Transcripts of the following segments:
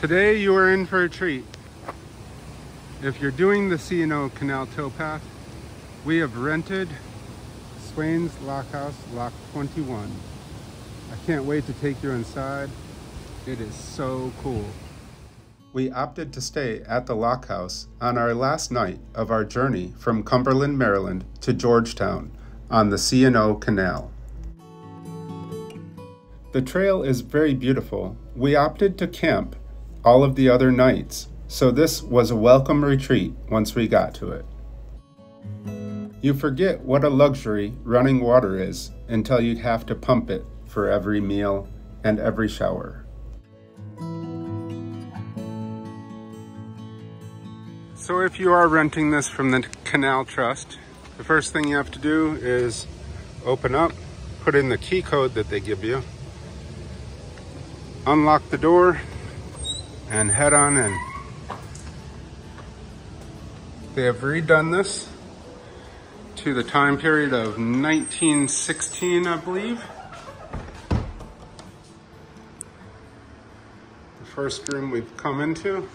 Today you are in for a treat. If you're doing the C&O Canal Towpath, we have rented Swains Lockhouse, Lock 21. I can't wait to take you inside. It is so cool. We opted to stay at the Lockhouse on our last night of our journey from Cumberland, Maryland to Georgetown on the C&O Canal. The trail is very beautiful. We opted to camp all of the other nights, so this was a welcome retreat once we got to it. You forget what a luxury running water is until you have to pump it for every meal and every shower. So if you are renting this from the Canal Trust, the first thing you have to do is open up, put in the key code that they give you, unlock the door, and head on in. They have redone this to the time period of 1916, I believe. The first room we've come into.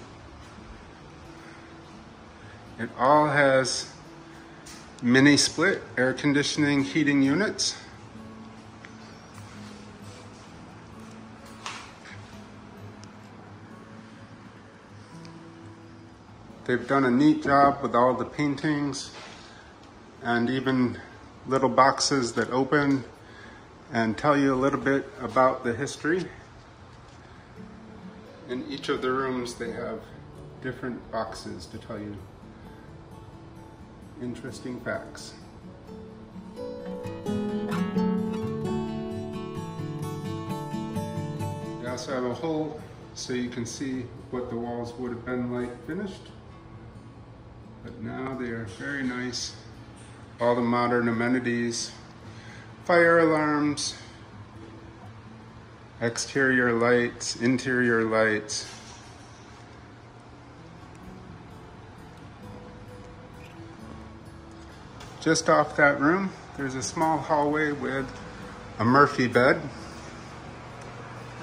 It all has mini split air conditioning heating units. They've done a neat job with all the paintings and even little boxes that open and tell you a little bit about the history. In each of the rooms, they have different boxes to tell you interesting facts. They also have a hole so you can see what the walls would have been like finished. But now they are very nice. All the modern amenities, fire alarms, exterior lights, interior lights. Just off that room, there's a small hallway with a Murphy bed.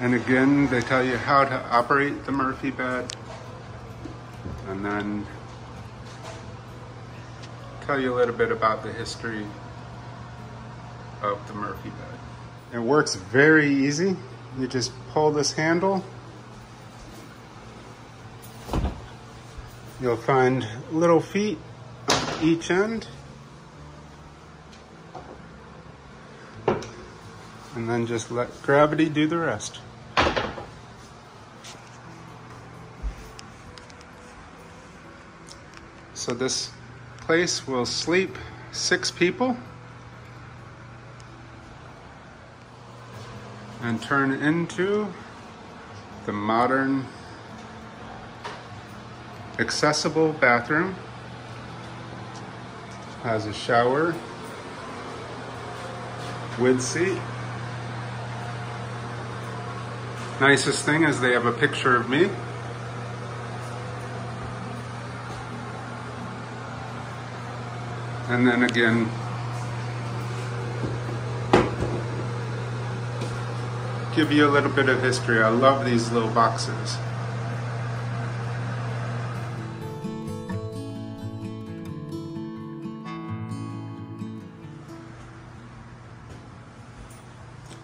And again, they tell you how to operate the Murphy bed. And then tell you a little bit about the history of the Murphy bed. It works very easy. You just pull this handle. You'll find little feet on each end. And then just let gravity do the rest. So this place will sleep 6 people and turn into the modern accessible bathroom. Has a shower with seat. Nicest thing is they have a picture of me. And then again, give you a little bit of history. I love these little boxes.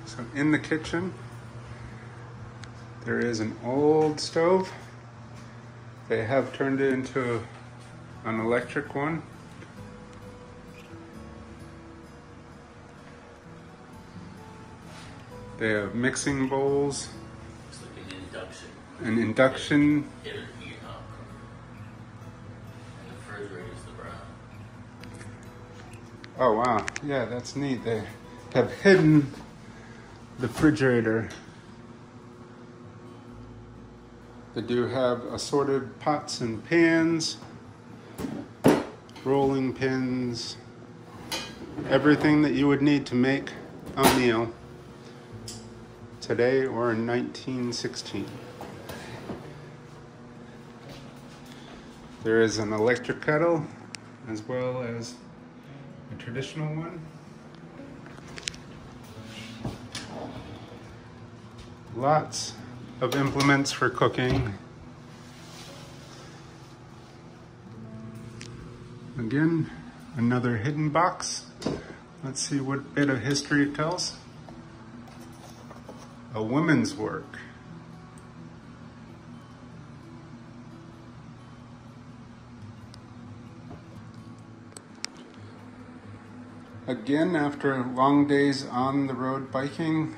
So in the kitchen, there is an old stove. They have turned it into an electric one. They have mixing bowls, like an induction. And the refrigerator is the brown. Oh wow, yeah, that's neat. They have hidden the refrigerator. They do have assorted pots and pans, rolling pins, everything that you would need to make a meal. Today or in 1916. There is an electric kettle as well as a traditional one. Lots of implements for cooking. Again, another hidden box. Let's see what bit of history it tells. A woman's work. Again, after long days on the road biking,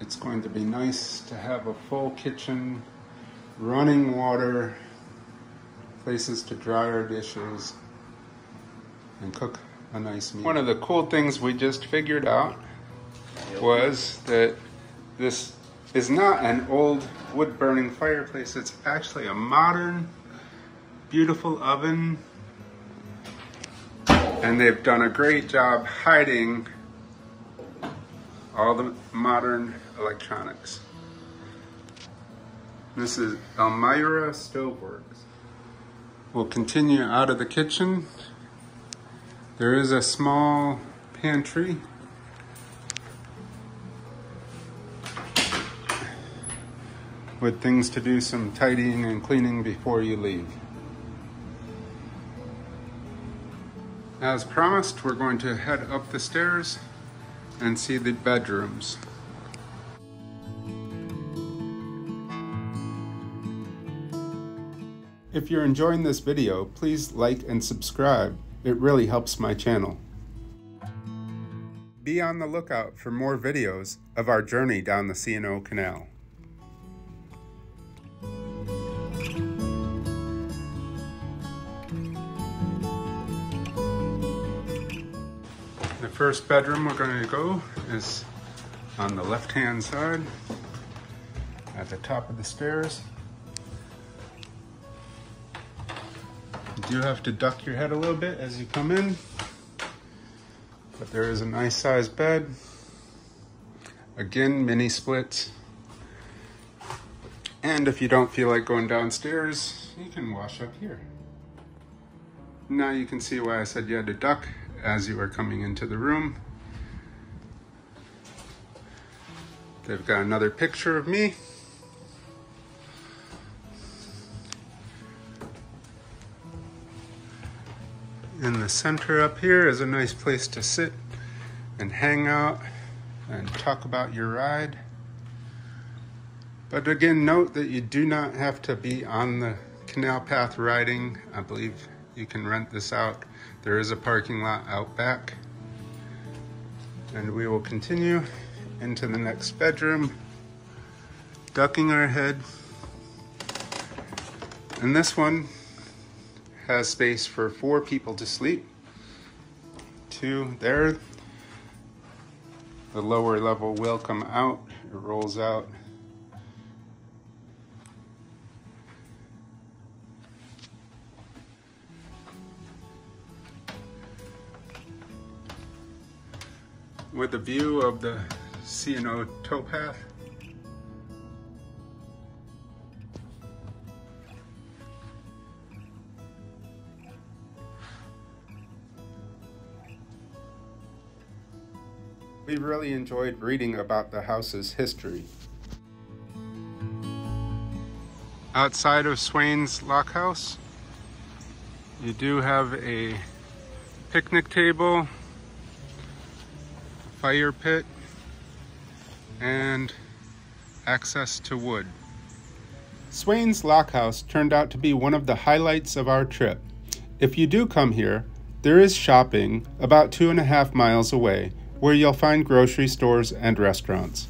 it's going to be nice to have a full kitchen, running water, places to dry our dishes, and cook a nice meal. One of the cool things we just figured out was that this is not an old wood-burning fireplace. It's actually a modern, beautiful oven. And they've done a great job hiding all the modern electronics. This is Elmira Stove Works. We'll continue out of the kitchen. There is a small pantry. With things to do, some tidying and cleaning before you leave. As promised, we're going to head up the stairs and see the bedrooms. If you're enjoying this video, please like and subscribe. It really helps my channel. Be on the lookout for more videos of our journey down the C&O Canal. The first bedroom we're going to go is on the left-hand side at the top of the stairs. You do have to duck your head a little bit as you come in, but there is a nice sized bed. Again, mini splits. And if you don't feel like going downstairs, you can wash up here. Now you can see why I said you had to duck as you are coming into the room. They've got another picture of me. In the center up here is a nice place to sit and hang out and talk about your ride. But again, note that you do not have to be on the canal path riding. I believe you can rent this out. There is a parking lot out back. And we will continue into the next bedroom, ducking our head. And this one has space for 4 people to sleep. 2 there. The lower level will come out, it rolls out. With a view of the C&O towpath. We really enjoyed reading about the house's history. Outside of Swains Lockhouse, you do have a picnic table, fire pit, and access to wood. Swains Lockhouse turned out to be one of the highlights of our trip. If you do come here, there is shopping about 2.5 miles away where you'll find grocery stores and restaurants.